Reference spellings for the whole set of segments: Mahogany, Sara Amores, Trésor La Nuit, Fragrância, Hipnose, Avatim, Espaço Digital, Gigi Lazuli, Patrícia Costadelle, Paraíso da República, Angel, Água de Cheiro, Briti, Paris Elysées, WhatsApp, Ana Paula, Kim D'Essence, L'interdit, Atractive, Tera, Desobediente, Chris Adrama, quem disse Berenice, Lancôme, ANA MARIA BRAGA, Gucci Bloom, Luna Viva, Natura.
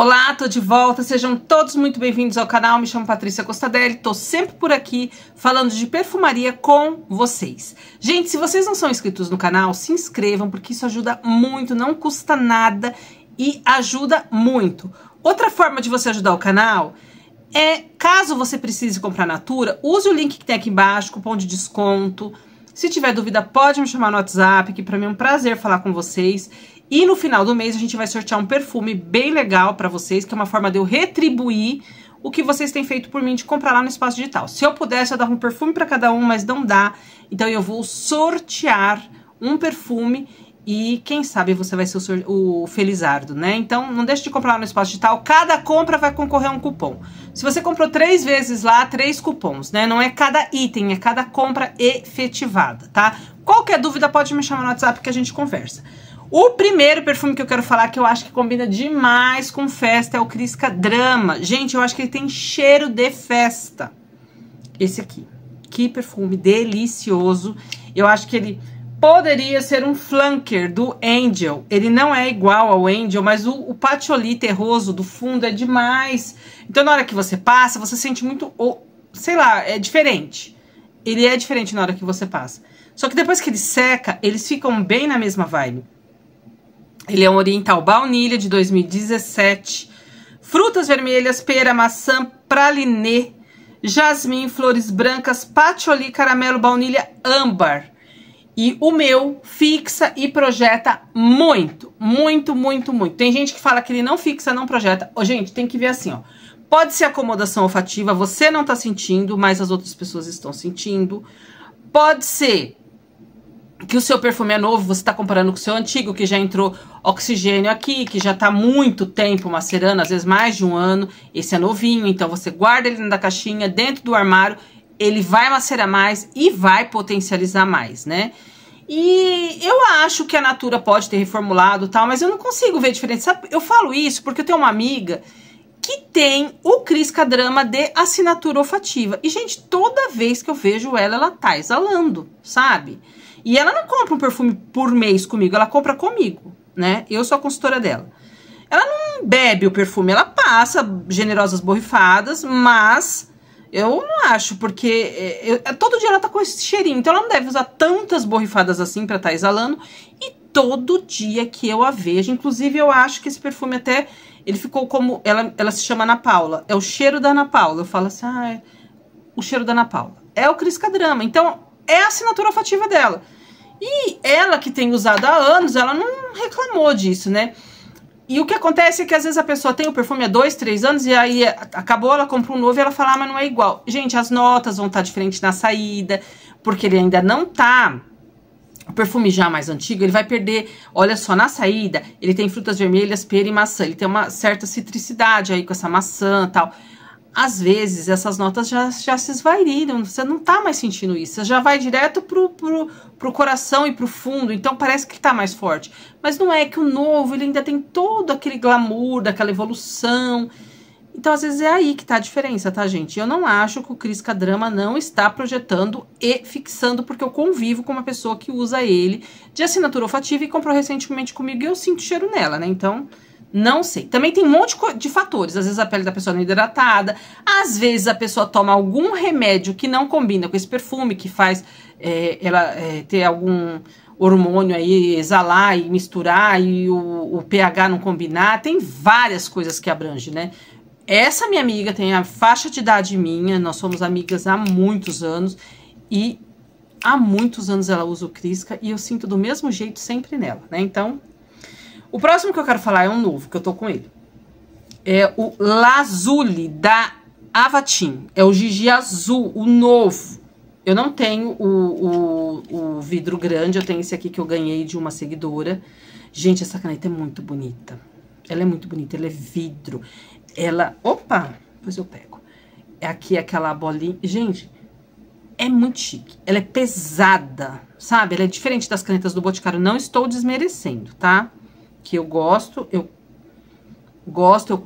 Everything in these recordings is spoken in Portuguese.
Olá, tô de volta, sejam todos muito bem-vindos ao canal, me chamo Patrícia Costadelle, tô sempre por aqui falando de perfumaria com vocês. Gente, se vocês não são inscritos no canal, se inscrevam, porque isso ajuda muito, não custa nada e ajuda muito. Outra forma de você ajudar o canal é, caso você precise comprar Natura, use o link que tem aqui embaixo, cupom de desconto. Se tiver dúvida, pode me chamar no WhatsApp, que pra mim é um prazer falar com vocês. E no final do mês a gente vai sortear um perfume bem legal pra vocês, que é uma forma de eu retribuir o que vocês têm feito por mim de comprar lá no Espaço Digital. Se eu pudesse, eu dava um perfume pra cada um, mas não dá. Então eu vou sortear um perfume e quem sabe você vai ser o felizardo, né? Então não deixe de comprar lá no Espaço Digital, cada compra vai concorrer a um cupom. Se você comprou 3 vezes lá, 3 cupons, né? Não é cada item, é cada compra efetivada, tá? Qualquer dúvida pode me chamar no WhatsApp que a gente conversa. O primeiro perfume que eu quero falar, que eu acho que combina demais com festa, é o Chris Adrama. Gente, eu acho que ele tem cheiro de festa. Esse aqui. Que perfume delicioso. Eu acho que ele poderia ser um flanker do Angel. Ele não é igual ao Angel, mas o patchouli terroso do fundo é demais. Então, na hora que você passa, você sente muito... sei lá, é diferente. Ele é diferente na hora que você passa. Só que depois que ele seca, eles ficam bem na mesma vibe. Ele é um oriental baunilha de 2017. Frutas vermelhas, pera, maçã, pralinê, jasmim, flores brancas, patchouli, caramelo, baunilha, âmbar. E o meu fixa e projeta muito, muito, muito, muito. Tem gente que fala que ele não fixa, não projeta. Ô, gente, tem que ver assim, ó. Pode ser acomodação olfativa, você não tá sentindo, mas as outras pessoas estão sentindo. Pode ser que o seu perfume é novo, você tá comparando com o seu antigo, que já entrou oxigênio aqui, que já tá muito tempo macerando, às vezes mais de um ano. Esse é novinho, então você guarda ele dentro da caixinha, dentro do armário, ele vai macerar mais e vai potencializar mais, né? E eu acho que a Natura pode ter reformulado e tal, mas eu não consigo ver diferença. Sabe, eu falo isso porque eu tenho uma amiga que tem o Chris Adrama de assinatura olfativa. E, gente, toda vez que eu vejo ela, ela tá exalando, sabe? E ela não compra um perfume por mês comigo, ela compra comigo, né? Eu sou a consultora dela. Ela não bebe o perfume, ela passa generosas borrifadas, mas eu não acho, porque todo dia ela tá com esse cheirinho, então ela não deve usar tantas borrifadas assim pra tá exalando. E todo dia que eu a vejo, inclusive eu acho que esse perfume até, ele ficou como, ela se chama Ana Paula, é o cheiro da Ana Paula. Eu falo assim, ah, é o cheiro da Ana Paula. É o Chris Adrama, então... é a assinatura olfativa dela. E ela que tem usado há anos, ela não reclamou disso, né? E o que acontece é que às vezes a pessoa tem o perfume há 2, 3 anos e aí acabou, ela compra um novo e ela fala, ah, mas não é igual. Gente, as notas vão estar diferentes na saída, porque ele ainda não tá... O perfume já mais antigo, ele vai perder, olha só, na saída, ele tem frutas vermelhas, pera e maçã. Ele tem uma certa citricidade aí com essa maçã e tal. Às vezes, essas notas já se esvaíram, você não tá mais sentindo isso, você já vai direto pro coração e pro fundo, então parece que tá mais forte. Mas não é que o novo, ele ainda tem todo aquele glamour, daquela evolução. Então, às vezes, é aí que tá a diferença, tá, gente? Eu não acho que o Chris Adrama não está projetando e fixando, porque eu convivo com uma pessoa que usa ele de assinatura olfativa e comprou recentemente comigo e eu sinto cheiro nela, né? Então... não sei. Também tem um monte de fatores. Às vezes a pele da pessoa não é hidratada, às vezes a pessoa toma algum remédio que não combina com esse perfume, que faz ela ter algum hormônio aí, exalar e misturar, e o pH não combinar. Tem várias coisas que abrange, né? Essa minha amiga tem a faixa de idade minha, nós somos amigas há muitos anos, e há muitos anos ela usa o Chris e eu sinto do mesmo jeito sempre nela, né? Então... o próximo que eu quero falar é um novo, que eu tô com ele. É o Lazuli, da Avatim. É o Gigi Azul, o novo. Eu não tenho o vidro grande, eu tenho esse aqui que eu ganhei de uma seguidora. Gente, essa caneta é muito bonita. Ela é muito bonita, ela é vidro. Ela... opa! Depois eu pego. É aqui aquela bolinha... gente, é muito chique. Ela é pesada, sabe? Ela é diferente das canetas do Boticário. Não estou desmerecendo, tá? Que eu gosto, eu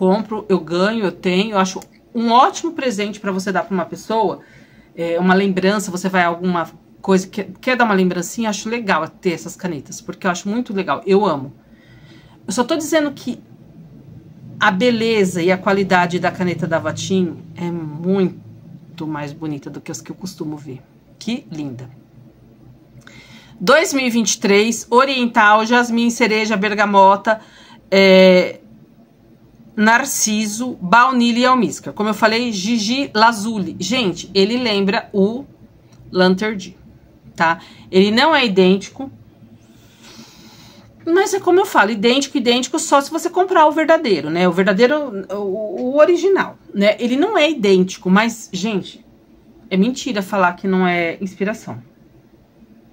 compro, eu ganho, eu tenho. Eu acho um ótimo presente pra você dar pra uma pessoa, uma lembrança, você vai a alguma coisa, quer dar uma lembrancinha, acho legal ter essas canetas, porque eu acho muito legal, eu amo. Eu só tô dizendo que A beleza e a qualidade da caneta da Avatim é muito mais bonita do que as que eu costumo ver. Que linda! 2023, oriental, jasmim, cereja, bergamota, narciso, baunilha e almíscar. Como eu falei, Gigi Lazuli. Gente, ele lembra o L'interdit, tá? Ele não é idêntico, mas é como eu falo, idêntico só se você comprar o verdadeiro, né? O verdadeiro, o original, né? Ele não é idêntico, mas, gente, é mentira falar que não é inspiração.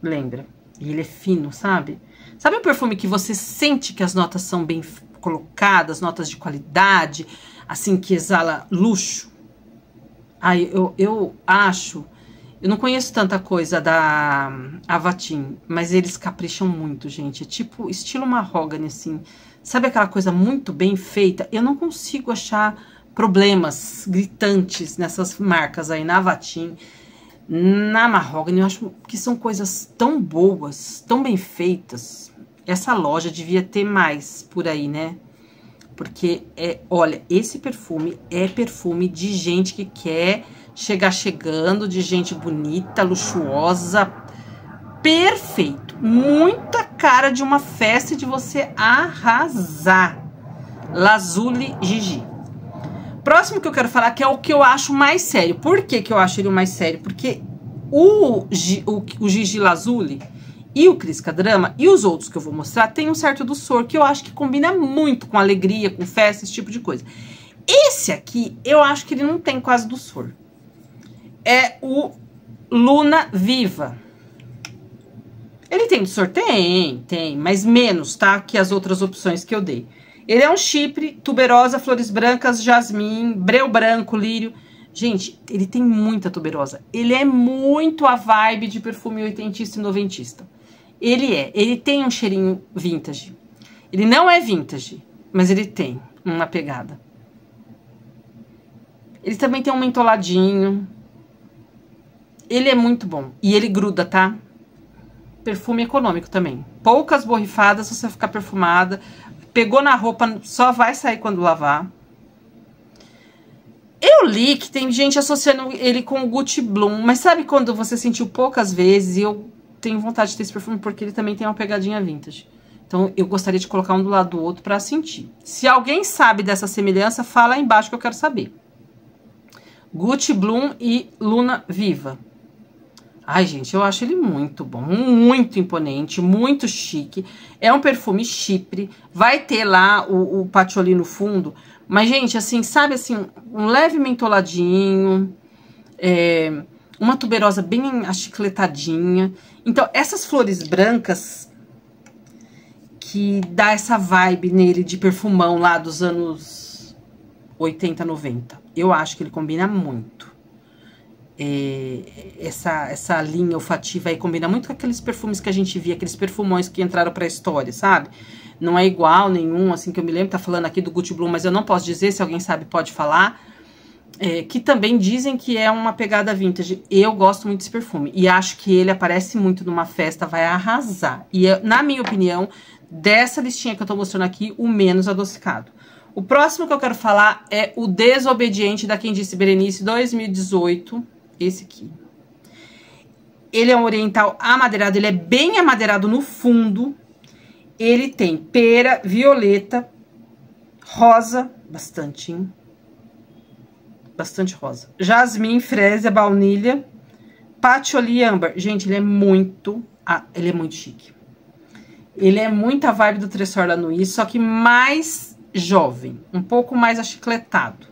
Lembra? E ele é fino, sabe? Sabe o perfume que você sente que as notas são bem colocadas, notas de qualidade, assim, que exala luxo? Aí eu acho... Eu não conheço tanta coisa da Avatim, mas eles capricham muito, gente. É tipo estilo Mahogany, assim. Sabe aquela coisa muito bem feita? Eu não consigo achar problemas gritantes nessas marcas aí, na Avatim, na Mahogany. Eu acho que são coisas tão boas, tão bem feitas. Essa loja devia ter mais por aí, né? Porque, olha, esse perfume é perfume de gente que quer... chegar chegando, de gente bonita, luxuosa, perfeito. Muita cara de uma festa e de você arrasar. Lazuli Gigi. Próximo que eu quero falar, que é o que eu acho mais sério. Por que que eu acho ele o mais sério? Porque o Gigi Lazuli e o Chris Adrama e os outros que eu vou mostrar tem um certo doçor que eu acho que combina muito com alegria, com festa, esse tipo de coisa. Esse aqui, eu acho que ele não tem quase doçor. É o Luna Viva. Ele tem doçor? Tem, mas menos, tá? Que as outras opções que eu dei. Ele é um chipre, tuberosa, flores brancas, jasmim, breu branco, lírio. Gente, ele tem muita tuberosa. Ele é muito a vibe de perfume oitentista e noventista. Ele tem um cheirinho vintage. Ele não é vintage, mas ele tem uma pegada. Ele também tem um mentoladinho. Ele é muito bom. E ele gruda, tá? Perfume econômico também. Poucas borrifadas, se você ficar perfumada. Pegou na roupa, só vai sair quando lavar. Eu li que tem gente associando ele com o Gucci Bloom. Mas sabe quando você sentiu poucas vezes? E eu tenho vontade de ter esse perfume porque ele também tem uma pegadinha vintage. Então, eu gostaria de colocar um do lado do outro pra sentir. Se alguém sabe dessa semelhança, fala aí embaixo que eu quero saber. Gucci Bloom e Luna Viva. Ai, gente, eu acho ele muito bom, muito imponente, muito chique. É um perfume chipre, vai ter lá o patchouli no fundo. Mas, gente, assim, sabe assim, um leve mentoladinho, uma tuberosa bem achicletadinha. Então, essas flores brancas que dá essa vibe nele de perfumão lá dos anos 80, 90. Eu acho que ele combina muito. Essa linha olfativa aí combina muito com aqueles perfumes que a gente via, aqueles perfumões que entraram pra história, sabe? Não é igual nenhum, assim, que eu me lembro, tá falando aqui do Gucci Bloom, mas eu não posso dizer, se alguém sabe pode falar. Que também dizem que é uma pegada vintage. Eu gosto muito desse perfume e acho que ele aparece muito numa festa, vai arrasar. E é, na minha opinião, dessa listinha que eu tô mostrando aqui, o menos adocicado. O próximo que eu quero falar é o Desobediente da Quem Disse Berenice 2018, esse aqui. Ele é um oriental amadeirado, ele é bem amadeirado no fundo. Ele tem pera, violeta, rosa, bastante, hein? Bastante rosa. Jasmim, frésia, baunilha, patchouli e âmbar. Gente, ele é muito chique. Ele é muito a vibe do Trésor La Nuit, só que mais... jovem, um pouco mais achicletado.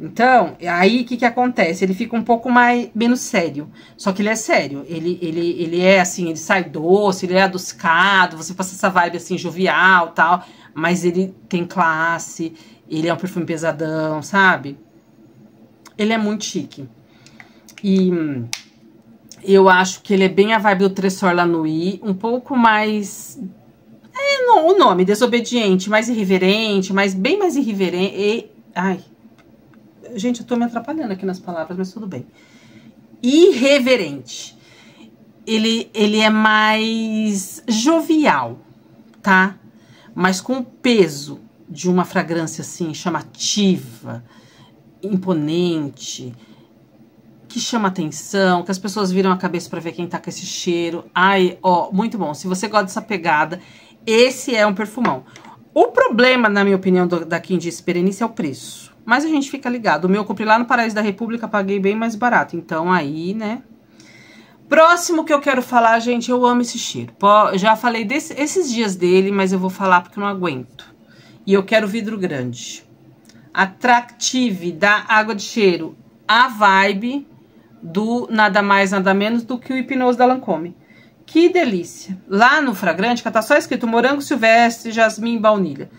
Então, aí o que que acontece? Ele fica um pouco menos sério. Só que ele é sério. Ele é assim, ele sai doce, ele é adocicado, você passa essa vibe assim, jovial, tal. Mas ele tem classe, ele é um perfume pesadão, sabe? Ele é muito chique. E eu acho que ele é bem a vibe do Trésor La Nuit, um pouco mais... o nome, Desobediente, mais irreverente, mas bem mais irreverente. Ai, gente, eu tô me atrapalhando aqui nas palavras, mas tudo bem. Irreverente. Ele é mais jovial, tá? Mas com peso. de uma fragrância assim chamativa, imponente, que chama atenção, que as pessoas viram a cabeça para ver quem tá com esse cheiro. Ai, ó, muito bom. Se você gosta dessa pegada, esse é um perfumão. O problema, na minha opinião, da Kim D'Essence Berenice é o preço. Mas a gente fica ligado. O meu eu comprei lá no Paraíso da República, paguei bem mais barato. Então aí, né? Próximo que eu quero falar, gente, eu amo esse cheiro. Já falei esses dias dele, mas eu vou falar porque eu não aguento. E eu quero vidro grande. Atractive, da Água de Cheiro. A vibe do nada mais, nada menos do que o Hipnose da Lancôme. Que delícia. Lá no Fragrância tá só escrito morango silvestre, jasmim e baunilha.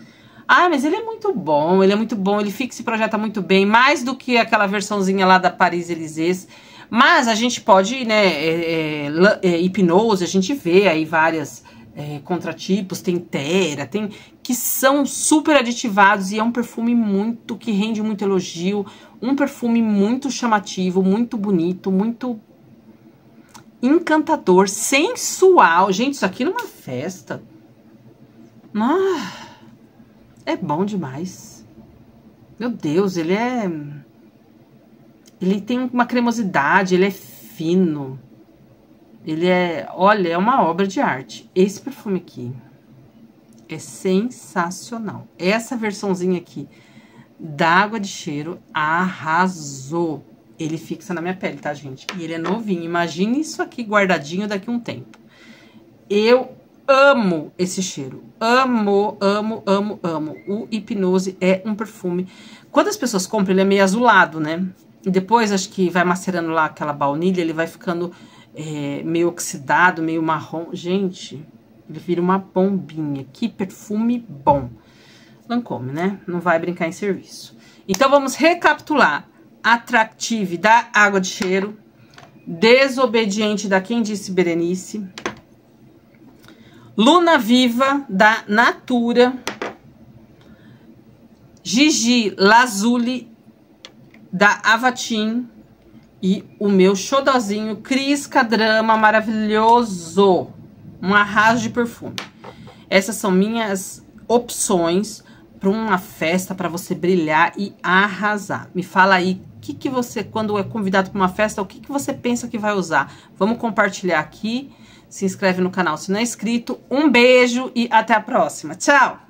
Ah, mas ele é muito bom, ele é muito bom. Ele fica e se projeta muito bem. Mais do que aquela versãozinha lá da Paris Elysées. Mas a gente pode, né, hipnose, a gente vê aí várias contratipos, tem Tera, tem que são super aditivados e é um perfume muito, que rende muito elogio, um perfume muito chamativo, muito bonito, muito encantador, sensual. Gente, isso aqui numa festa, ah, é bom demais. Meu Deus, ele é... Ele tem uma cremosidade, ele é fino. Ele é... Olha, é uma obra de arte. Esse perfume aqui é sensacional. Essa versãozinha aqui da Água de Cheiro arrasou. Ele fixa na minha pele, tá, gente? E ele é novinho. Imagine isso aqui guardadinho daqui a um tempo. Eu amo esse cheiro. Amo, amo, amo, amo. O Hipnose é um perfume... Quando as pessoas compram, ele é meio azulado, né? E depois, acho que vai macerando lá aquela baunilha, ele vai ficando meio oxidado, meio marrom. Gente, ele vira uma bombinha. Que perfume bom. Lancôme, né? Não vai brincar em serviço. Então, vamos recapitular. Atractive, da Água de Cheiro. Desobediente, da Quem Disse Berenice. Luna Viva, da Natura. Gigi Lazuli, da Avatim. E o meu xodozinho Chris Adrama, maravilhoso, um arraso de perfume. Essas são minhas opções para uma festa, para você brilhar e arrasar. Me fala aí, que você, quando é convidado para uma festa, o que você pensa que vai usar? Vamos compartilhar aqui, se inscreve no canal se não é inscrito. Um beijo e até a próxima. Tchau!